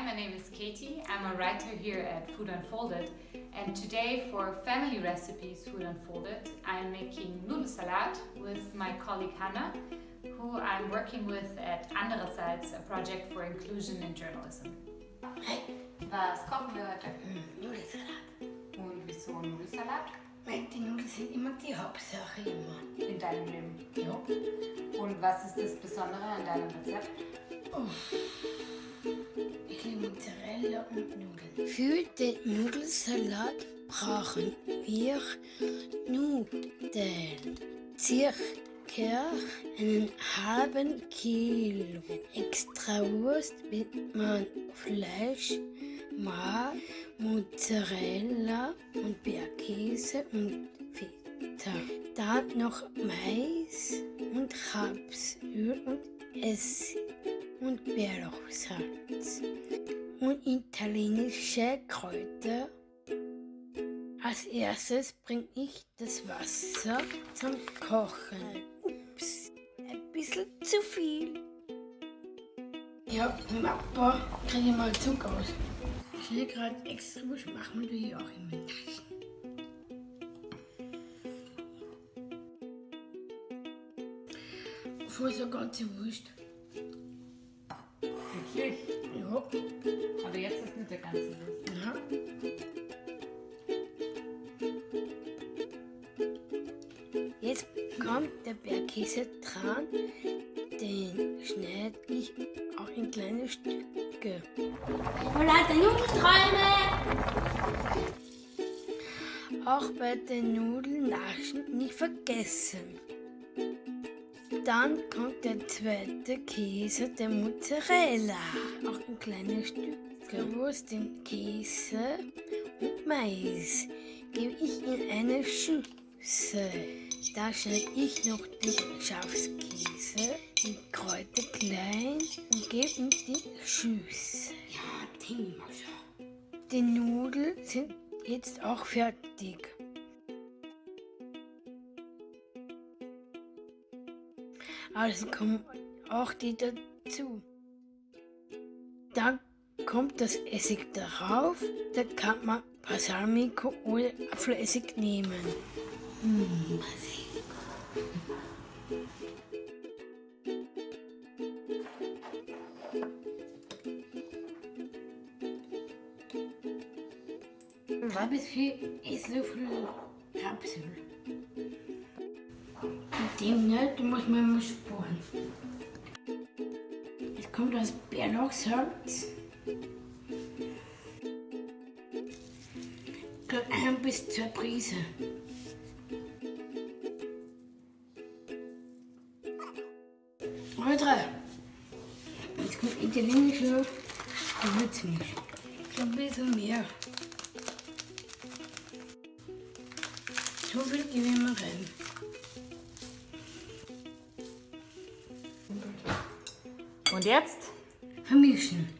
Hi, my name is Katie. I'm a writer here at Food Unfolded, and today for Family Recipes Food Unfolded, I'm making Nudelsalat with my colleague Hannah, who I'm working with at Andererseits, a project for inclusion in journalism. Hey, was kochen wir heute? Nudelsalat. Und wieso Nudelsalat? Weil die Nudeln sind immer die Hauptsache in deinem Leben. Ja. Und was ist das Besondere an deinem Rezept? Ich liebe Mozzarella und Nudeln. Für den Nudelsalat brauchen wir Nudeln. Circa einen halben Kilo. Extra Wurst mit Fleisch, mal Mozzarella und Bergkäse und Feta. Dann noch Mais und Rapsöl und Essig und Bärlauchsalz und italienische Kräuter. Als erstes bringe ich das Wasser zum Kochen. Ups, ein bisschen zu viel. Ja, Papa, kriege ich mal Zug aus. Ich will gerade extra Busch machen, du hier auch immer. Voll so ganze Wurst. Wirklich? Ja. Aber jetzt ist nicht der ganze Wurst. Ja. Jetzt kommt der Bergkäse dran, den schneide ich auch in kleine Stücke. Und alte Nudelträume! Auch bei den Nudeln naschen nicht vergessen. Dann kommt der zweite Käse, der Mozzarella. Auch ein kleines Stück Wurst, den Käse und Mais gebe ich in eine Schüssel. Da schneide ich noch den Schafskäse, die Kräuter klein und gebe in die Schüssel. Ja, die Nudeln sind jetzt auch fertig. Also kommen auch die dazu. Dann kommt das Essig darauf. Da kann man Balsamico oder Apfelessig nehmen. Zwei bis vier Esslöffel Rapsöl. Du musst mir mal spuren. Jetzt kommt das Bärlauchsalz. Ein bis zwei Prise. Und drei. Jetzt kommt italienische Gewürzmischung. Ein bisschen mehr. So viel geben wir rein. Und jetzt? Vermischen.